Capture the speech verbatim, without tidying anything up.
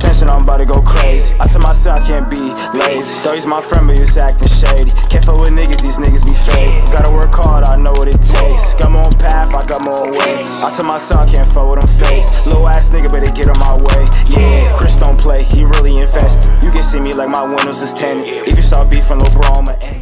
Tension, I'm about to go crazy. I tell myself I can't be lazy. Though he's my friend, but he's acting shady. Can't fuck with niggas, these niggas be fake. Gotta work hard, I know what it takes. Got my own path, I got my own way. I tell myself I can't fuck with them fakes. Little ass nigga better get on my way. Yeah, Chris don't play, he really invested. You can see me like my windows is tinted. If you start beefing, LeBron, I'ma end.